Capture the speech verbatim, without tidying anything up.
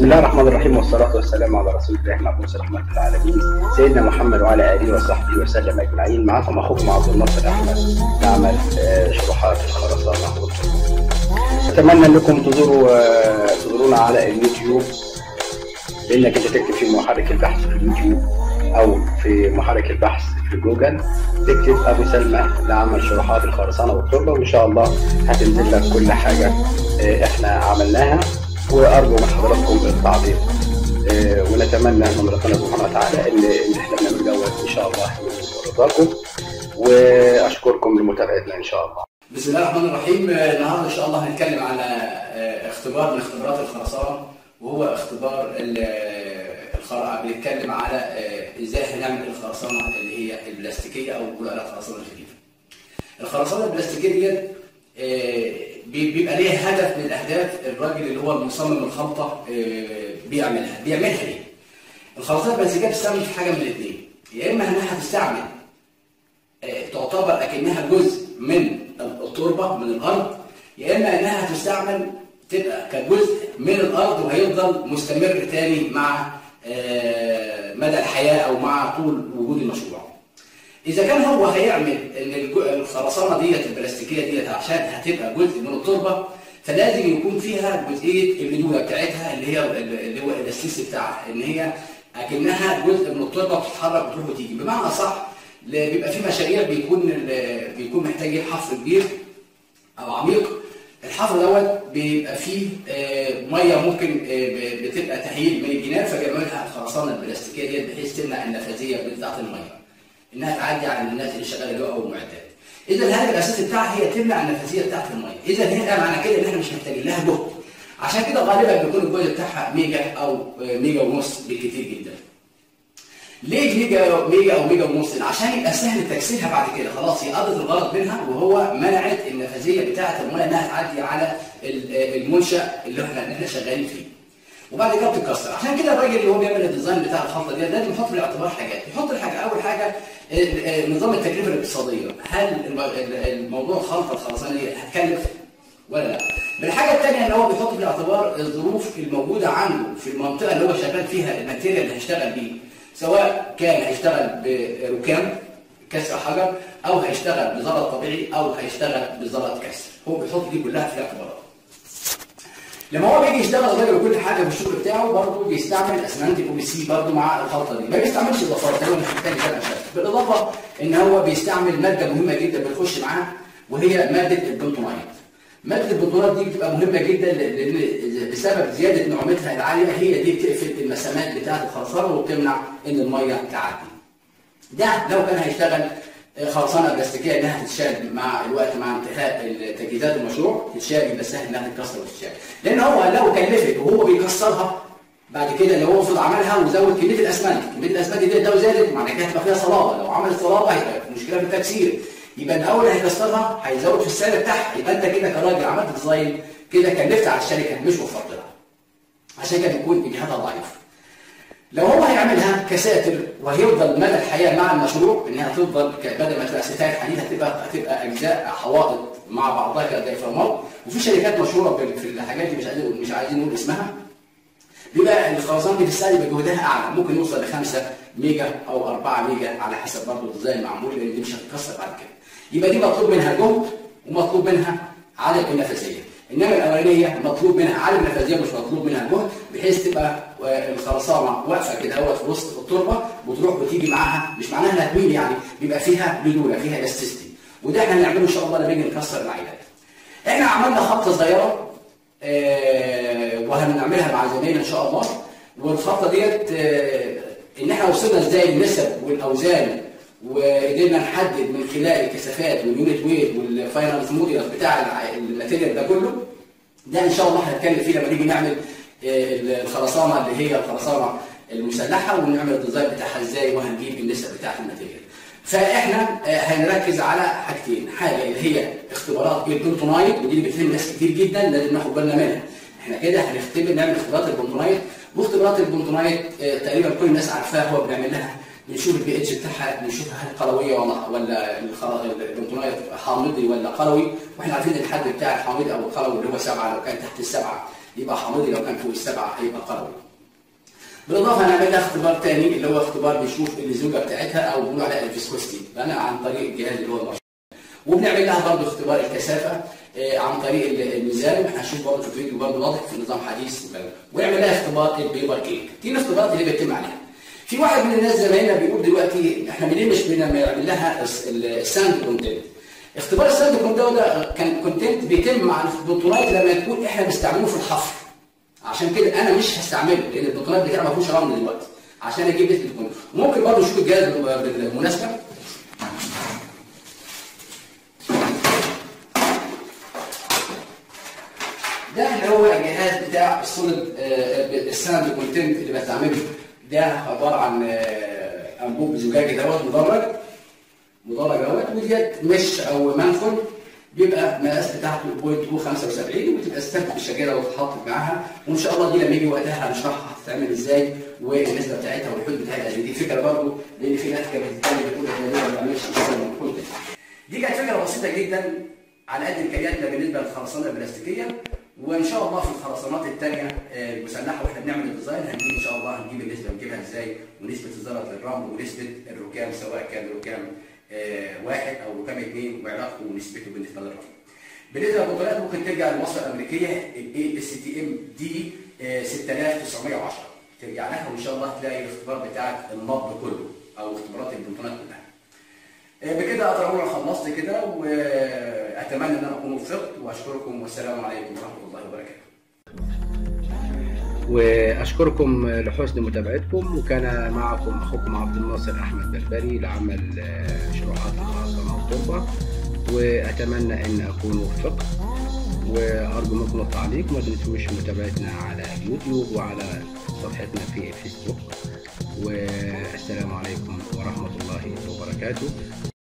بسم الله الرحمن الرحيم والصلاة والسلام على رسول الله المبعوث رسول رحمة العالمين سيدنا محمد وعلى آله وصحبه وسلم أجمعين. معكم أخوكم عبد الناصر احمد نعمل شروحات الخرسانة والتربة. أتمنى أنكم تزوروا تزورونا على اليوتيوب، لأنك أنت تكتب في محرك البحث في اليوتيوب أو في محرك البحث في جوجل تكتب أبوسلمى لعمل شروحات الخرسانة والتربة، وإن شاء الله هتنزل لك كل حاجة إحنا عملناها. وارجو من حضراتكم التعليق، أه ونتمنى من ربنا سبحانه وتعالى ان ان احنا بنعمل دوت ان شاء الله يكون رضاكم، واشكركم لمتابعتنا ان شاء الله. بسم الله الرحمن الرحيم. النهارده ان شاء الله هنتكلم على اختبار من اختبارات الخرسانه، وهو اختبار الخرسانه بيتكلم على ازاي هنعمل الخرسانه اللي هي البلاستيكيه او بنقول عليها الخرسانه الخفيفه. الخرسانه البلاستيكيه ديت بيبقى ليها هدف من الاهداف، الراجل اللي هو المصمم الخلطه بيعملها بيعملها ليه؟ الخلطات البلاستيكيه بتستعمل في حاجه من الاثنين، يا اما انها هتستعمل تعتبر اكنها جزء من التربه من الارض، يا اما انها هتستعمل تبقى كجزء من الارض وهيفضل مستمر تاني مع مدى الحياه او مع طول وجود المشروع. إذا كان هو هيعمل إن الخرسانة ديت البلاستيكية ديت عشان هتبقى جزء من التربة، فلازم يكون فيها جزئية البنيولة بتاعتها اللي هي اللي هو الأسيس بتاعها، إن هي أكنها جزء من التربة بتتحرك وتروح وتيجي، بمعنى صح بيبقى في مشاريع بيكون بيكون محتاجين حفر كبير أو عميق، الحفر دوت بيبقى فيه مية ممكن بتبقى تهيل من الجناب، فبيعملها الخرسانة البلاستيكية ديت بحيث تمنع النفاذية بتاعة المية، انها تعدي على الناس اللي شغاله جوه او المعدات. اذا الهدف الاساسي بتاعها هي تمنع النفاذيه بتاعت الميه، اذا هنا معنى كده ان احنا مش محتاجين لها جهد. عشان كده غالبا بيكون الجهد بتاعها ميجا او ميجا ونص بالكتير جدا. ليه ميجا ميجا او ميجا ونص؟ عشان يبقى سهل تكسيرها بعد كده، خلاص هي قضت الغرض منها وهو منعت النفاذيه بتاعت الميه انها تعدي على المنشا اللي احنا احنا شغالين فيه. وبعد كده بتتكسر، عشان كده الراجل اللي هو بيعمل الديزاين بتاع الخلطه دي لازم يحط في الاعتبار حاجات، يحط الحاجه اول حاجه نظام التكلفه الاقتصاديه، هل الموضوع خلطه الخرسانه دي هتكلف ولا لا؟ الحاجه الثانيه ان هو بيحط في الاعتبار الظروف الموجوده عنده في المنطقه اللي هو شغال فيها، الماتيريال اللي هيشتغل بيه، سواء كان هيشتغل بركام كسر حجر او هيشتغل بزلط طبيعي او هيشتغل بزلط كسر، هو بيحط دي كلها في الاعتبار. لما هو بيجي يشتغل غير كل حاجه في الشغل بتاعه برضه بيستعمل اسمنت الاو بي سي برضه مع الخلطه دي، ما بيستعملش اضافات، هو مش محتاج يعمل حاجه، بالاضافه ان هو بيستعمل ماده مهمه جدا بتخش معاه وهي ماده البانتونايت. ماده البانتونايت دي بتبقى مهمه جدا لان بسبب زياده نعومتها العاليه هي دي بتقفل المسامات بتاعه الخرسانه وبتمنع ان الميه تعدي. ده لو كان هيشتغل خرسانه بلاستيكيه انها تتشال مع الوقت مع انتهاء تجهيزات المشروع، تتشال يبقى سهل انها تتكسر وتتشال، لان هو لو كلفت وهو بيكسرها بعد كده لو هو المفروض عملها وزود كميه الاسمنت، كميه الاسمنت ديت لو زادت معنى كده هتبقى فيها صلابه، لو عملت صلابه هيبقى مشكله في التكسير، يبقى الاول هيكسرها هيزود في السعر بتاعها، يبقى انت كده كراجل عملت ديزاين كده كلفت على الشركه مش وفرت لها. عشان كده بيكون اجهادها ضعيف. لو هو هيعملها كساتر وهيفضل مدى الحياه مع المشروع انها هتفضل بدل ما تبقى ستاير حديد هتبقى هتبقى اجزاء حوائط مع بعضها كديفرامات، وفي شركات مشهوره في الحاجات دي مش عايزين مش عايزين نقول اسمها، بيبقى الخرسانه دي بالسعر بيبقى جهدها اعلى، ممكن يوصل ل خمسة ميجا او أربعة ميجا على حسب برضه الديزاين معمول، لان دي مش هتتكسر بعد كده. يبقى دي مطلوب منها جهد ومطلوب منها عدد النفاذيه، انما الاولانيه مطلوب منها عالم نفاذيه مش مطلوب منها جهد، بحيث تبقى الخرسانه واقفه كده اهوت في وسط التربه وتروح وتيجي معاها، مش معناها انها تميل يعني، بيبقى فيها بلوله فيها الاستيستي، وده احنا هنعمله ان شاء الله لما نيجي نكسر العينات. احنا عملنا خطه صغيره اه وهنعملها مع زمايلنا ان شاء الله، والخطه ديت اه ان احنا وصلنا ازاي النسب والاوزان، وقدرنا نحدد من خلال الكثافات واليونت ويت والفاينل موديلز بتاع الماتيريال ده كله. ده ان شاء الله هنتكلم فيه لما نيجي نعمل الخرسانه اللي هي الخرسانه المسلحه، ونعمل الديزاين بتاعها ازاي وهنجيب النسب بتاعه الماتيريال. فاحنا هنركز على حاجتين، حاجه اللي هي اختبارات البانتونايت ودي اللي بتهم ناس كتير جدا لازم ناخد بالنا منها. احنا كده هنختبر نعمل اختبارات البانتونايت، واختبارات البانتونايت تقريبا كل الناس عارفاها، هو بنعمل لها بنشوف البي اتش بتاعها، بنشوف هل قلويه ولا ولا البانتونايت حامضي ولا قلوي، واحنا عارفين الحد بتاع الحامضي او القلوي اللي هو سبعة، لو كان تحت السبعة يبقى حامضي، لو كان فوق السبعه هيبقى قلوي. بالاضافه انا بعمل لها اختبار ثاني اللي هو اختبار بيشوف اللزوجه بتاعتها او بنقول عليها الفيسكوستي، انا عن طريق الجهاز اللي هو المرشح. وبنعمل لها برضه اختبار الكثافه عن طريق الميزان، هنشوف برضه في فيديو برضه واضح في نظام حديث. ونعمل لها اختبار البيبر كيك، دي الاختبارات اللي بيتم عليها. في واحد من الناس زمايلنا بيقول دلوقتي احنا ليه مش بنعمل لها الساند كونتنت؟ اختبار الساند كونتنت ده كان كونتنت بيتم مع البانتونايت لما يكون احنا بنستعمله في الحفر. عشان كده انا مش هستعمله لان البانتونايت بتاعي ما فيهوش رمل دلوقتي عشان اجيب نسبه الكونتنت. ممكن برضه نشوف الجهاز بالمناسبه. ده اللي هو الجهاز بتاع السوليد الساند كونتنت اللي بستعمله. ده عباره عن انبوب زجاجي دوت مدرج مدرج دوت وديت مش او منفل بيبقى مقاس بتاعته صفر فاصلة مئتين وخمسة وسبعين وبتبقى استخدمت بالشجره واتحطت معاها، وان شاء الله دي لما يجي وقتها هنشرحها هتتعمل ازاي والنسبه بتاعتها والحدود بتاعتها. دي فكره برضه لان في ناس كانت بتقول احنا ما بنعملش الساند. دي كانت فكره بسيطه جدا على قد امكانياتنا بالنسبه للخرسانه البلاستيكيه، وان شاء الله في الخرسانات الثانيه المسلحه واحنا بنعمل الديزاين هنجيب ان شاء الله هنجيب النسبه نجيبها ازاي ونسبه الزلط للرمل ونسبه الركام سواء كان ركام واحد او ركام اثنين وعلاقته ونسبته بالنسبه للرمل. بالنسبه للبطولات ممكن ترجع للمصر الامريكيه ال إيه إس تي إم دي ستة آلاف وتسعمئة وعشرة ترجع لها وان شاء الله تلاقي الاختبار بتاع النبض كله او اختبارات البنطونات كلها. بكده اقدر انا خلصت كده واتمنى ان انا اكون وفقت واشكركم والسلام عليكم ورحمه الله وبركاته. واشكركم لحسن متابعتكم، وكان معكم اخوكم عبد الناصر احمد بربرى لعمل شروحات الخرسانه والتربه، واتمنى ان اكون وفقت وارجو منكم التعليق. ما تنسوش متابعتنا على اليوتيوب وعلى صفحتنا في الفيسبوك، والسلام عليكم ورحمه الله وبركاته.